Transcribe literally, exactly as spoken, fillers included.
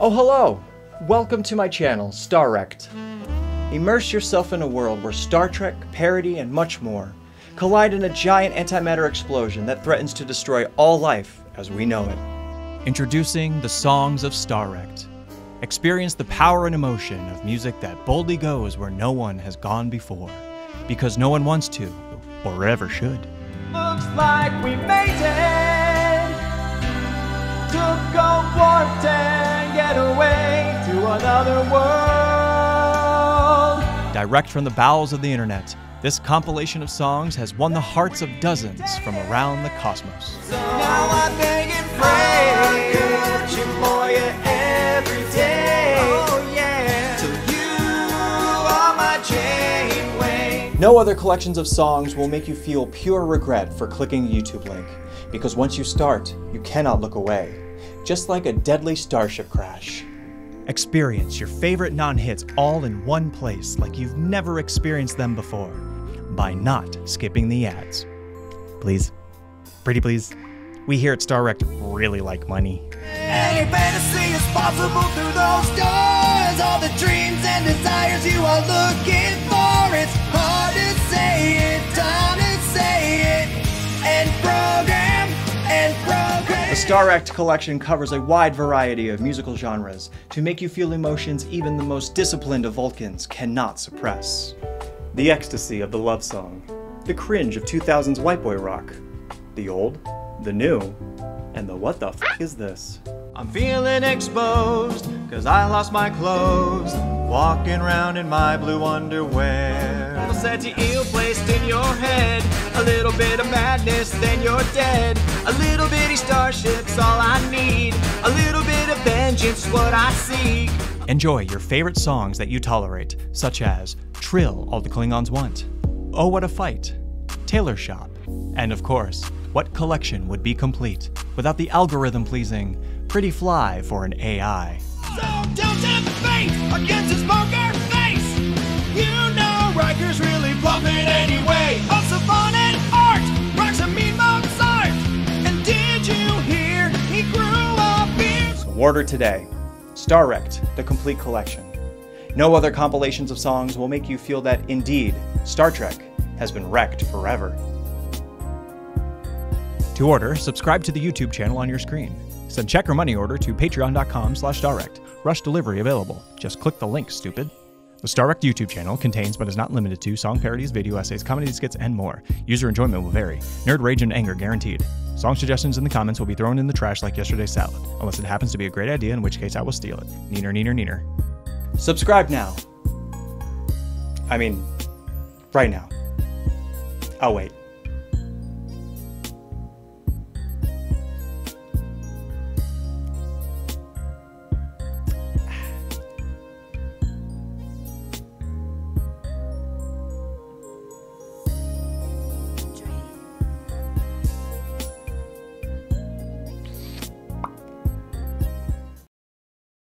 Oh, hello! Welcome to my channel, Star Trek. Immerse yourself in a world where Star Trek, parody, and much more collide in a giant antimatter explosion that threatens to destroy all life as we know it. Introducing the Songs of Star Trek. Experience the power and emotion of music that boldly goes where no one has gone before, because no one wants to, or ever should. Looks like we made it to go warp ten. Get away to another world. Direct from the bowels of the internet, this compilation of songs has won the hearts of dozens from around the cosmos. So now I beg and pray for you every day. Oh yeah. Till you are my chain way. No other collections of songs will make you feel pure regret for clicking the YouTube link, because once you start, you cannot look away. Just like a deadly starship crash. Experience your favorite non-hits all in one place like you've never experienced them before by not skipping the ads. Please. Pretty please. We here at Star Trek really like money. Any fantasy is possible through those doors. All the dreams and desires you are looking for. It's hard to say it, time to say it, and program, and program. The Star Trek collection covers a wide variety of musical genres to make you feel emotions even the most disciplined of Vulcans cannot suppress. The ecstasy of the love song, the cringe of two thousands white boy rock, the old, the new, and the what the f is this? I'm feeling exposed, cause I lost my clothes, walking around in my blue underwear. A little ill placed in your head, a little bit of madness, then you're dead. A little bitty starship's all I need. A little bit of vengeance, what I seek. Enjoy your favorite songs that you tolerate, such as Trill, All the Klingons Want, Oh What a Fight, Tailor Shop, and of course, what collection would be complete without the algorithm-pleasing Pretty Fly for an A I? So don't tap the face against his poker face. You know Riker's really bluffing anyway. Also fun and art, rocks a mean Mozart. Order today. Star Trek, the complete collection. No other compilations of songs will make you feel that, indeed, Star Trek has been wrecked forever. To order, subscribe to the YouTube channel on your screen. Send check or money order to patreon.com slash Star Trek. Rush delivery available. Just click the link, stupid. The Star Trek YouTube channel contains, but is not limited to, song parodies, video essays, comedy skits, and more. User enjoyment will vary. Nerd rage and anger guaranteed. Song suggestions in the comments will be thrown in the trash like yesterday's salad, unless it happens to be a great idea, in which case I will steal it. Neener, neener, neener. Subscribe now. I mean, right now. Oh, wait.